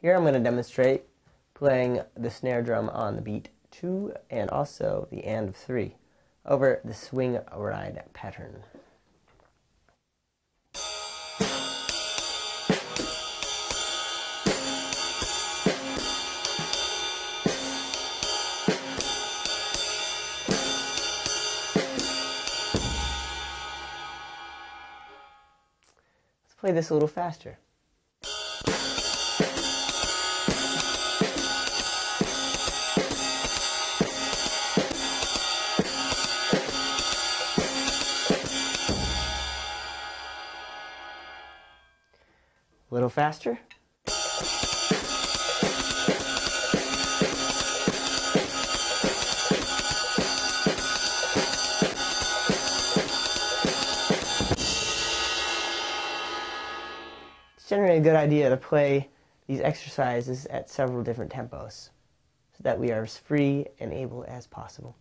Here I'm going to demonstrate playing the snare drum on the beat 2 and also the and of 3 over the swing ride pattern. Let's play this a little faster. A little faster. It's generally a good idea to play these exercises at several different tempos so that we are as free and able as possible.